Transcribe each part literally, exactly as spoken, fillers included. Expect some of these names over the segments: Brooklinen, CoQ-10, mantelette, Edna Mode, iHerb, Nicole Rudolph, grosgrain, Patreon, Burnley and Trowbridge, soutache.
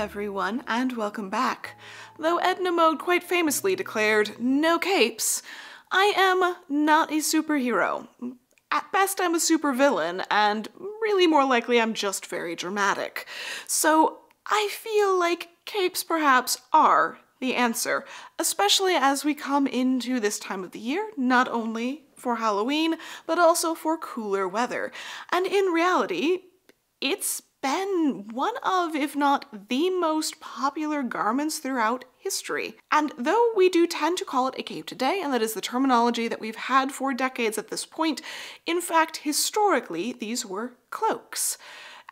everyone, and welcome back. Though Edna Mode quite famously declared, "No capes," I am not a superhero. At best, I'm a supervillain, and really more likely I'm just very dramatic. So I feel like capes perhaps are the answer, especially as we come into this time of the year, not only for Halloween, but also for cooler weather. And in reality, it's been one of, if not the most popular garments throughout history. And though we do tend to call it a cape today, and that is the terminology that we've had for decades at this point, in fact, historically, these were cloaks.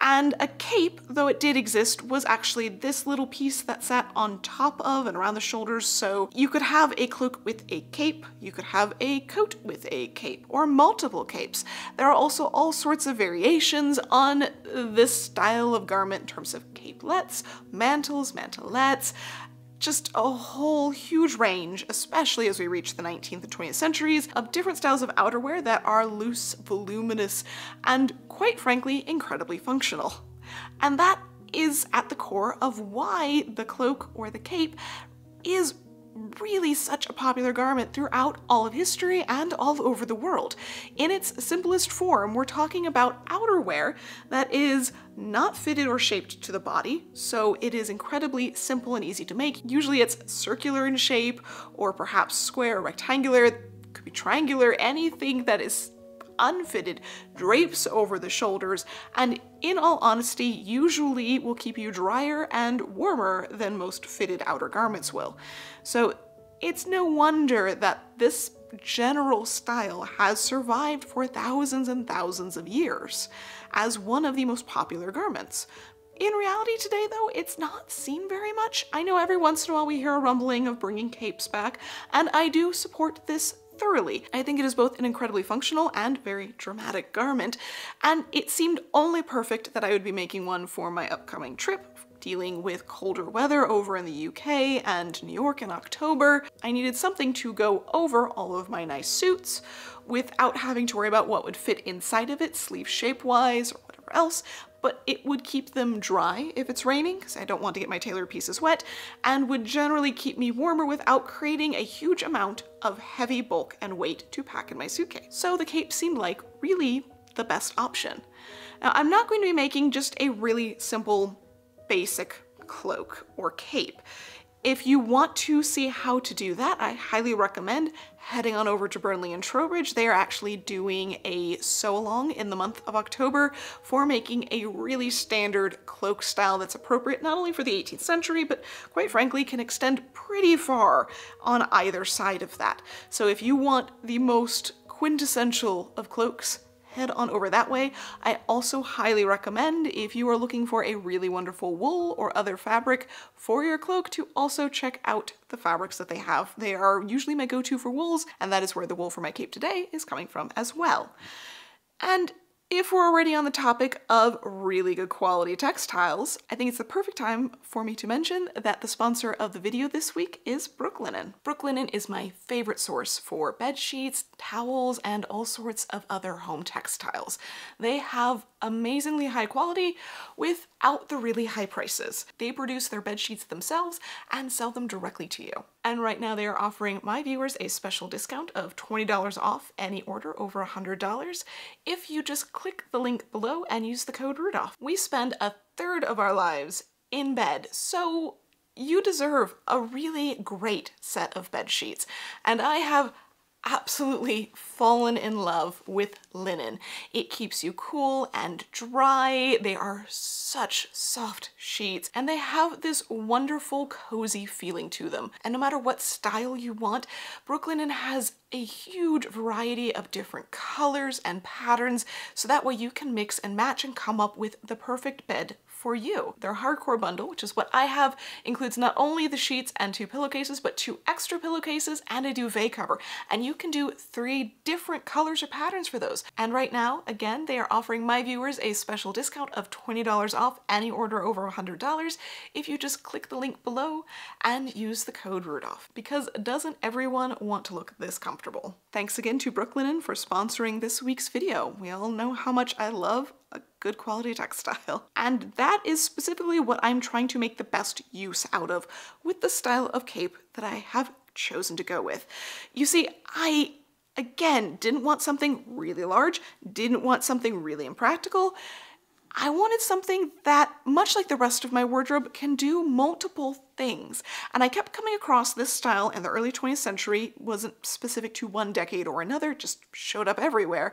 And a cape, though it did exist, was actually this little piece that sat on top of and around the shoulders, so you could have a cloak with a cape, you could have a coat with a cape, or multiple capes. There are also all sorts of variations on this style of garment in terms of capelets, mantles, mantelettes, just a whole huge range, especially as we reach the nineteenth and twentieth centuries, of different styles of outerwear that are loose, voluminous, and quite frankly, incredibly functional. And that is at the core of why the cloak or the cape is really such a popular garment throughout all of history and all over the world. In its simplest form, we're talking about outerwear that is not fitted or shaped to the body, so it is incredibly simple and easy to make. Usually it's circular in shape, or perhaps square or rectangular, could be triangular, anything that is unfitted drapes over the shoulders, and in all honesty, usually will keep you drier and warmer than most fitted outer garments will. So it's no wonder that this general style has survived for thousands and thousands of years as one of the most popular garments. In reality today, though, it's not seen very much. I know every once in a while we hear a rumbling of bringing capes back, and I do support this thoroughly. I think it is both an incredibly functional and very dramatic garment, and it seemed only perfect that I would be making one for my upcoming trip, dealing with colder weather over in the U K and New York in October. I needed something to go over all of my nice suits without having to worry about what would fit inside of it, sleeve shape-wise or whatever else, but it would keep them dry if it's raining, because I don't want to get my tailored pieces wet, and would generally keep me warmer without creating a huge amount of heavy bulk and weight to pack in my suitcase. So the cape seemed like really the best option. Now, I'm not going to be making just a really simple, basic cloak or cape. If you want to see how to do that, I highly recommend heading on over to Burnley and Trowbridge. They are actually doing a sew-along in the month of October for making a really standard cloak style that's appropriate not only for the eighteenth century, but quite frankly can extend pretty far on either side of that. So if you want the most quintessential of cloaks, head on over that way. I also highly recommend, if you are looking for a really wonderful wool or other fabric for your cloak, to also check out the fabrics that they have. They are usually my go-to for wools, and that is where the wool for my cape today is coming from as well. And if we're already on the topic of really good quality textiles, I think it's the perfect time for me to mention that the sponsor of the video this week is Brooklinen. Brooklinen is my favorite source for bed sheets, towels, and all sorts of other home textiles. They have amazingly high quality without the really high prices. They produce their bed sheets themselves and sell them directly to you. And right now they are offering my viewers a special discount of twenty dollars off any order over one hundred dollars if you just click the link below and use the code Rudolph. We spend a third of our lives in bed, so you deserve a really great set of bed sheets. And I have absolutely fallen in love with linen. It keeps you cool and dry. They are such soft sheets, and they have this wonderful cozy feeling to them. And no matter what style you want, Brooklinen has a huge variety of different colors and patterns, so that way you can mix and match and come up with the perfect bed for you. Their hardcore bundle, which is what I have, includes not only the sheets and two pillowcases, but two extra pillowcases and a duvet cover. And you can do three different colors or patterns for those. And right now, again, they are offering my viewers a special discount of twenty dollars off any order over one hundred dollars if you just click the link below and use the code Rudolph, because doesn't everyone want to look this comfortable? Thanks again to Brooklinen for sponsoring this week's video. We all know how much I love a good quality textile. And that is specifically what I'm trying to make the best use out of with the style of cape that I have chosen to go with. You see, I, again, didn't want something really large, didn't want something really impractical. I wanted something that, much like the rest of my wardrobe, can do multiple things. And I kept coming across this style in the early twentieth century, wasn't specific to one decade or another, just showed up everywhere,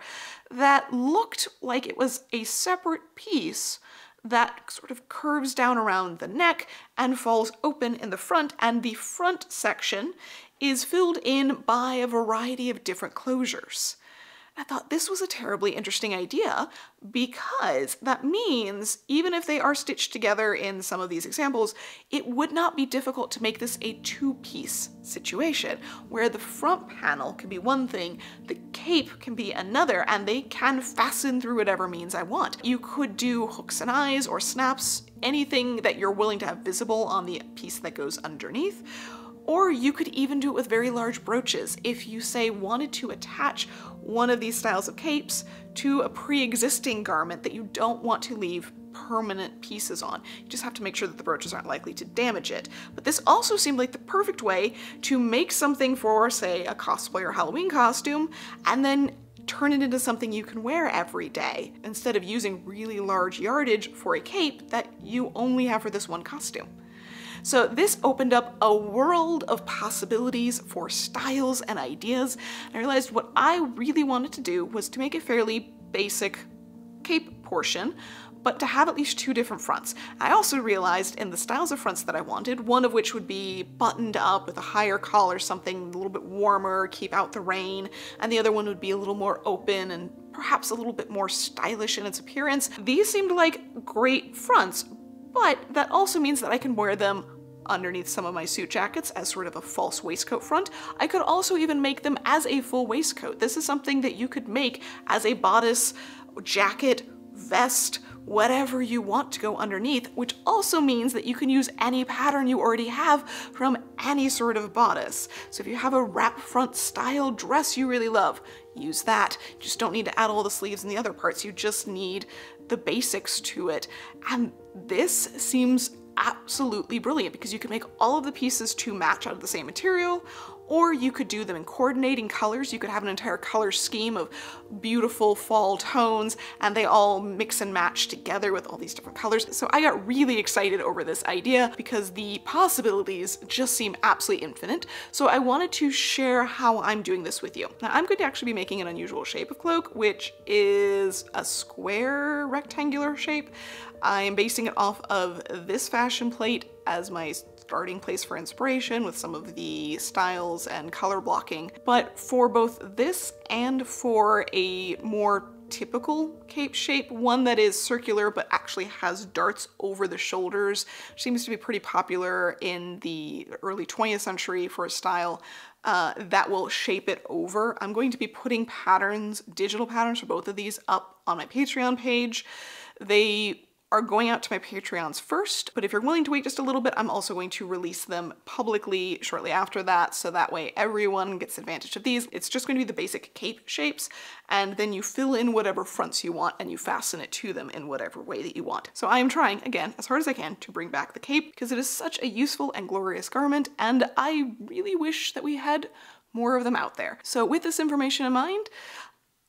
that looked like it was a separate piece that sort of curves down around the neck and falls open in the front, and the front section is filled in by a variety of different closures. I thought this was a terribly interesting idea, because that means even if they are stitched together in some of these examples, it would not be difficult to make this a two-piece situation where the front panel can be one thing, the cape can be another, and they can fasten through whatever means I want. You could do hooks and eyes or snaps, anything that you're willing to have visible on the piece that goes underneath. Or you could even do it with very large brooches if you, say, wanted to attach one of these styles of capes to a pre-existing garment that you don't want to leave permanent pieces on. You just have to make sure that the brooches aren't likely to damage it. But this also seemed like the perfect way to make something for, say, a cosplay or Halloween costume, and then turn it into something you can wear every day, instead of using really large yardage for a cape that you only have for this one costume. So this opened up a world of possibilities for styles and ideas. And I realized what I really wanted to do was to make a fairly basic cape portion, but to have at least two different fronts. I also realized in the styles of fronts that I wanted, one of which would be buttoned up with a higher collar, something a little bit warmer, keep out the rain, and the other one would be a little more open and perhaps a little bit more stylish in its appearance. These seemed like great fronts, but that also means that I can wear them underneath some of my suit jackets as sort of a false waistcoat front. I could also even make them as a full waistcoat. This is something that you could make as a bodice, jacket, vest, whatever you want to go underneath, which also means that you can use any pattern you already have from any sort of bodice. So if you have a wrap front style dress you really love, use that. You just don't need to add all the sleeves and the other parts. You just need the basics to it. And this seems absolutely brilliant because you can make all of the pieces to match out of the same material, or you could do them in coordinating colors. You could have an entire color scheme of beautiful fall tones and they all mix and match together with all these different colors. So I got really excited over this idea because the possibilities just seem absolutely infinite. So I wanted to share how I'm doing this with you. Now I'm going to actually be making an unusual shape of cloak, which is a square rectangular shape. I am basing it off of this fashion plate as my starting place for inspiration with some of the styles and color blocking. But for both this and for a more typical cape shape, one that is circular but actually has darts over the shoulders, which seems to be pretty popular in the early twentieth century for a style uh, that will shape it over. I'm going to be putting patterns, digital patterns for both of these up on my Patreon page. They are going out to my Patreons first, but if you're willing to wait just a little bit, I'm also going to release them publicly shortly after that, so that way everyone gets advantage of these. It's just going to be the basic cape shapes, and then you fill in whatever fronts you want and you fasten it to them in whatever way that you want. So I am trying, again, as hard as I can to bring back the cape because it is such a useful and glorious garment, and I really wish that we had more of them out there. So with this information in mind,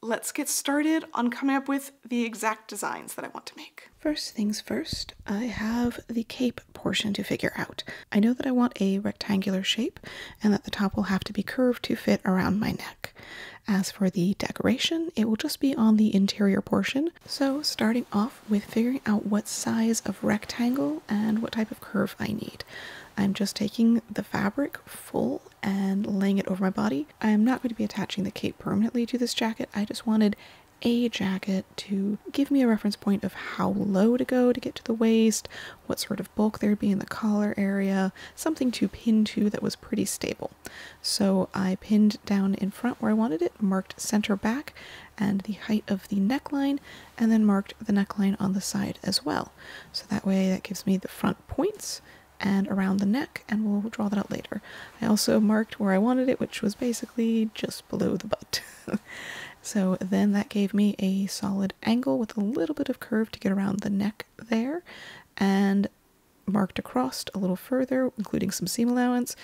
let's get started on coming up with the exact designs that I want to make. First things first, I have the cape portion to figure out. I know that I want a rectangular shape and that the top will have to be curved to fit around my neck. As for the decoration, it will just be on the interior portion. So starting off with figuring out what size of rectangle and what type of curve I need. I'm just taking the fabric full and laying it over my body. I'm not going to be attaching the cape permanently to this jacket. I just wanted a jacket to give me a reference point of how low to go to get to the waist, what sort of bulk there'd be in the collar area, something to pin to that was pretty stable. So I pinned down in front where I wanted it, marked center back and the height of the neckline, and then marked the neckline on the side as well. So that way that gives me the front points and around the neck, and we'll draw that out later. I also marked where I wanted it, which was basically just below the butt. So then that gave me a solid angle with a little bit of curve to get around the neck there, and marked across a little further, including some seam allowance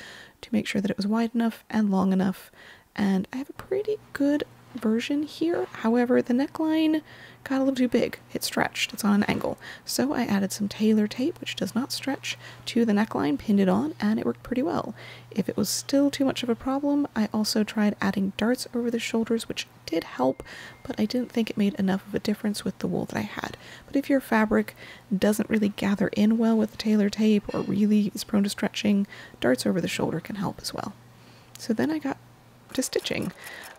to make sure that it was wide enough and long enough. And I have a pretty good version here. However, the neckline got a little too big. It stretched. It's on an angle. So I added some Taylor tape, which does not stretch, to the neckline, pinned it on, and it worked pretty well. If it was still too much of a problem, I also tried adding darts over the shoulders, which did help, but I didn't think it made enough of a difference with the wool that I had. But if your fabric doesn't really gather in well with the Taylor tape or really is prone to stretching, darts over the shoulder can help as well. So then I got to stitching.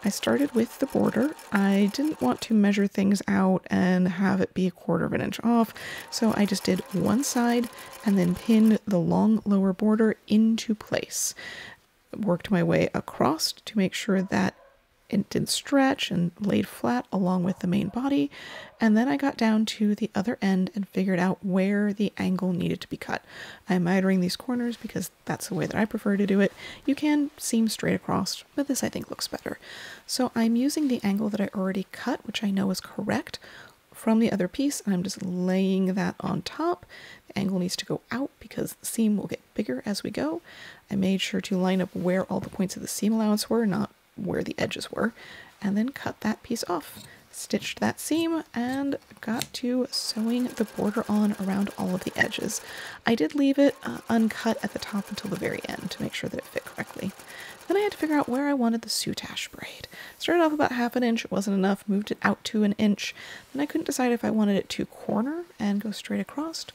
I started with the border. I didn't want to measure things out and have it be a quarter of an inch off, so I just did one side and then pinned the long lower border into place. Worked my way across to make sure that it didn't stretch and laid flat along with the main body, and then I got down to the other end and figured out where the angle needed to be cut. I'm mitered these corners because that's the way that I prefer to do it. You can seam straight across, but this I think looks better. So I'm using the angle that I already cut, which I know is correct, from the other piece, and I'm just laying that on top. The angle needs to go out because the seam will get bigger as we go. I made sure to line up where all the points of the seam allowance were, not where the edges were, and then cut that piece off, stitched that seam, and got to sewing the border on around all of the edges. I did leave it uh, uncut at the top until the very end to make sure that it fit correctly. Then I had to figure out where I wanted the soutache braid. Started off about half an inch, it wasn't enough, moved it out to an inch. Then I couldn't decide if I wanted it to corner and go straight across,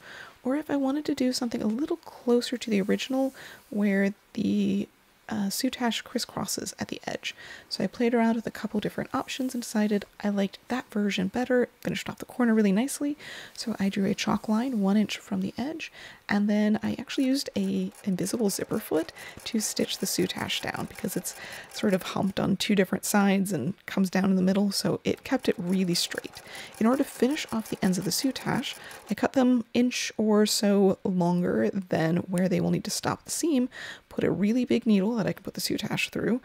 or if I wanted to do something a little closer to the original where the Uh, soutache crisscrosses at the edge. So I played around with a couple different options and decided I liked that version better. It finished off the corner really nicely, so I drew a chalk line one inch from the edge, and then I actually used a invisible zipper foot to stitch the soutache down because it's sort of humped on two different sides and comes down in the middle, so it kept it really straight. In order to finish off the ends of the soutache, I cut them inch or so longer than where they will need to stop the seam, put a really big needle that I could put the soutache through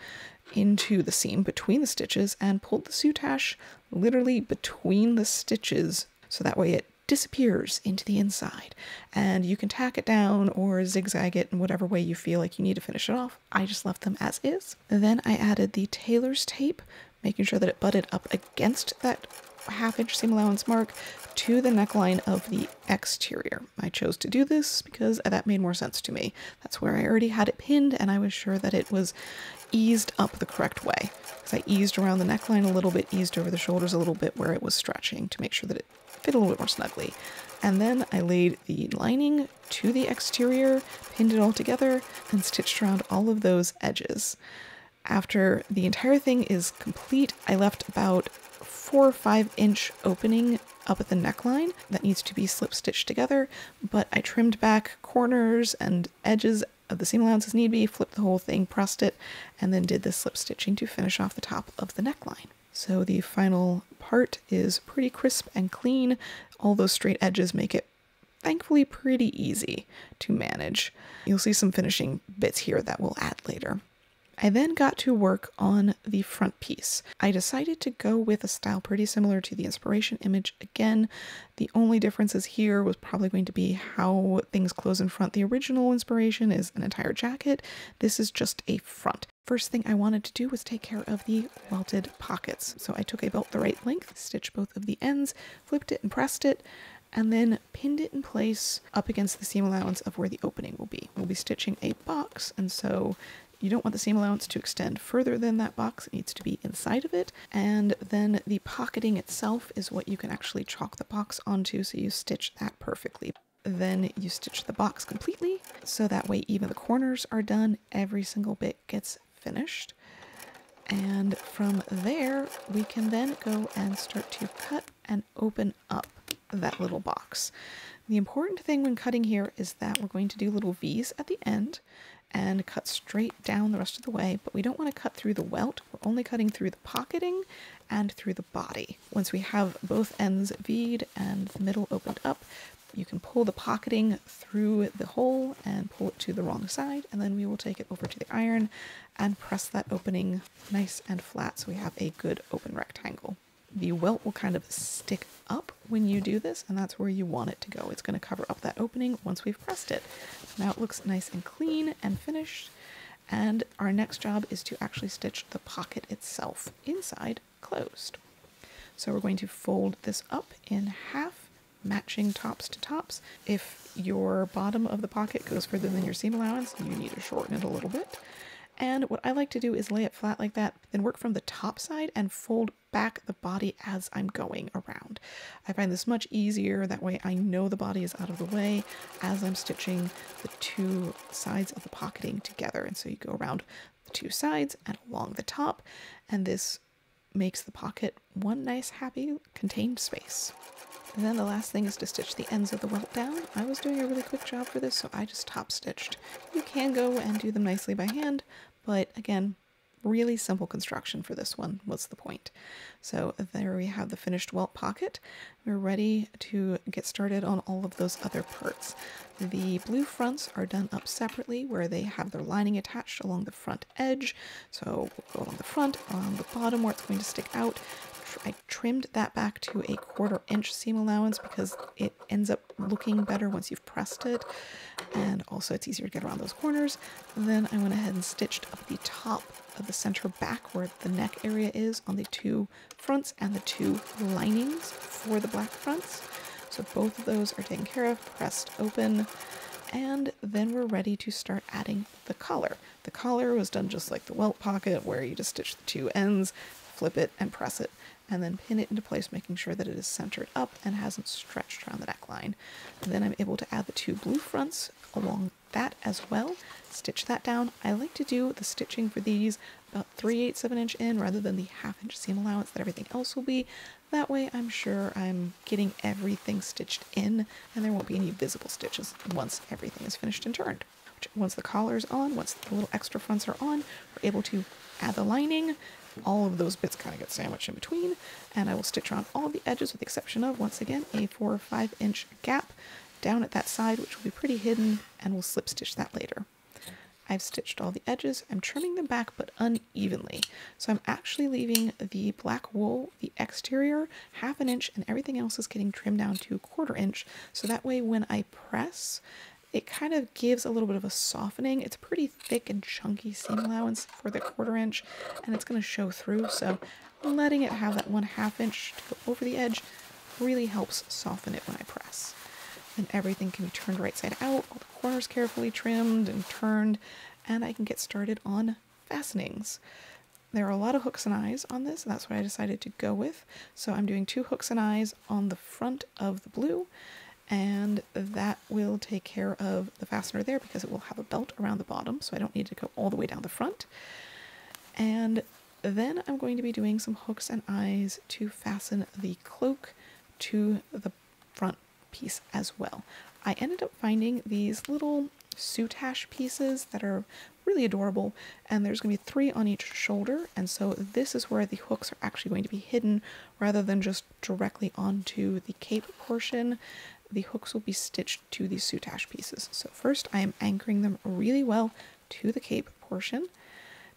into the seam between the stitches, and pulled the soutache literally between the stitches so that way it disappears into the inside. And you can tack it down or zigzag it in whatever way you feel like you need to finish it off. I just left them as is. And then I added the Taylor's tape, making sure that it butted up against that half inch seam allowance mark to the neckline of the exterior. I chose to do this because that made more sense to me. That's where I already had it pinned, and I was sure that it was eased up the correct way. Because I eased around the neckline a little bit, eased over the shoulders a little bit where it was stretching to make sure that it fit a little bit more snugly. And then I laid the lining to the exterior, pinned it all together, and stitched around all of those edges. After the entire thing is complete, I left about four or five inch opening up at the neckline that needs to be slip stitched together, but I trimmed back corners and edges of the seam allowance as need be, flipped the whole thing, pressed it, and then did the slip stitching to finish off the top of the neckline. So the final part is pretty crisp and clean. All those straight edges make it thankfully pretty easy to manage. You'll see some finishing bits here that we'll add later. I then got to work on the front piece. I decided to go with a style pretty similar to the inspiration image again. The only differences here was probably going to be how things close in front. The original inspiration is an entire jacket. This is just a front. First thing I wanted to do was take care of the welted pockets. So I took a belt the right length, stitched both of the ends, flipped it and pressed it, and then pinned it in place up against the seam allowance of where the opening will be. We'll be stitching a box, and so you don't want the seam allowance to extend further than that box. It needs to be inside of it. And then the pocketing itself is what you can actually chalk the box onto, so you stitch that perfectly. Then you stitch the box completely, so that way even the corners are done, every single bit gets finished. And from there, we can then go and start to cut and open up that little box. The important thing when cutting here is that we're going to do little V's at the end and cut straight down the rest of the way, but we don't want to cut through the welt. We're only cutting through the pocketing and through the body. Once we have both ends V'd and the middle opened up, You can pull the pocketing through the hole and pull it to the wrong side, and then we will take it over to the iron and press that opening nice and flat so we have a good open rectangle. The welt will kind of stick up when you do this, and that's where you want it to go. It's going to cover up that opening once we've pressed it. Now it looks nice and clean and finished, and our next job is to actually stitch the pocket itself inside closed. So we're going to fold this up in half, matching tops to tops. If your bottom of the pocket goes further than your seam allowance, you need to shorten it a little bit. And what I like to do is lay it flat like that, then work from the top side and fold back the body as I'm going around. I find this much easier, that way I know the body is out of the way as I'm stitching the two sides of the pocketing together. And so you go around the two sides and along the top, and this makes the pocket one nice, happy, contained space. And then the last thing is to stitch the ends of the welt down. I was doing a really quick job for this, so I just top stitched. You can go and do them nicely by hand, but again, really simple construction for this one was the point. So there we have the finished welt pocket. We're ready to get started on all of those other parts. The blue fronts are done up separately where they have their lining attached along the front edge. So we'll go along the front, along the bottom where it's going to stick out. I trimmed that back to a quarter inch seam allowance because it ends up looking better once you've pressed it, and also it's easier to get around those corners. And then I went ahead and stitched up the top of the center back where the neck area is on the two fronts and the two linings for the black fronts. So both of those are taken care of, pressed open, and then we're ready to start adding the collar. The collar was done just like the welt pocket where you just stitch the two ends, flip it and press it, and then pin it into place, making sure that it is centered up and hasn't stretched around the neckline. And then I'm able to add the two blue fronts along that as well, stitch that down. I like to do the stitching for these about three eighths of an inch in rather than the half inch seam allowance that everything else will be. That way I'm sure I'm getting everything stitched in and there won't be any visible stitches once everything is finished and turned. Once the collar is on, once the little extra fronts are on, we're able to add the lining. All of those bits kind of get sandwiched in between, and I will stitch around all the edges with the exception of, once again, a four or five inch gap down at that side, which will be pretty hidden, and we'll slip stitch that later. I've stitched all the edges. I'm trimming them back, but unevenly. So I'm actually leaving the black wool, the exterior, half an inch, and everything else is getting trimmed down to a quarter inch. So that way when I press, it kind of gives a little bit of a softening. It's a pretty thick and chunky seam allowance for the quarter inch, and it's going to show through. So letting it have that one half inch to go over the edge really helps soften it when I press. And everything can be turned right side out, all the corners carefully trimmed and turned, and I can get started on fastenings. There are a lot of hooks and eyes on this, and that's what I decided to go with. So I'm doing two hooks and eyes on the front of the blue, and that will take care of the fastener there because it will have a belt around the bottom, so I don't need to go all the way down the front. And then I'm going to be doing some hooks and eyes to fasten the cloak to the front piece as well. I ended up finding these little soutache pieces that are really adorable, and there's going to be three on each shoulder, and so this is where the hooks are actually going to be hidden rather than just directly onto the cape portion. The hooks will be stitched to these soutache pieces. So first I am anchoring them really well to the cape portion,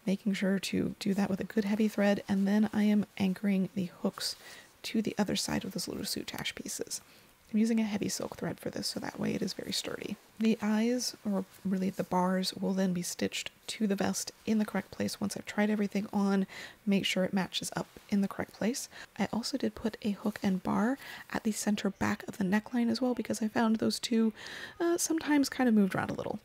making sure to do that with a good heavy thread, and then I am anchoring the hooks to the other side of those little soutache pieces. I'm using a heavy silk thread for this, so that way it is very sturdy. The eyes, or really the bars, will then be stitched to the vest in the correct place once I've tried everything on, make sure it matches up in the correct place. I also did put a hook and bar at the center back of the neckline as well, because I found those two uh, sometimes kind of moved around a little.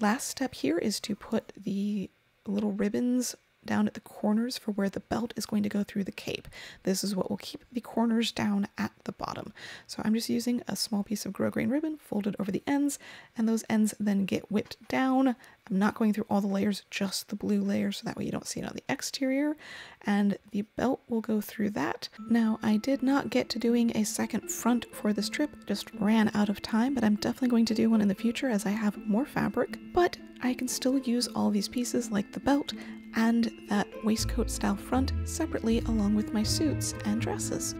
Last step here is to put the little ribbons down at the corners for where the belt is going to go through the cape. This is what will keep the corners down at the bottom. So I'm just using a small piece of grosgrain ribbon folded over the ends, and those ends then get whipped down. I'm not going through all the layers, just the blue layer, so that way you don't see it on the exterior, and the belt will go through that. Now, I did not get to doing a second front for this trip, just ran out of time, but I'm definitely going to do one in the future as I have more fabric, but I can still use all these pieces like the belt and that waistcoat style front separately along with my suits and dresses.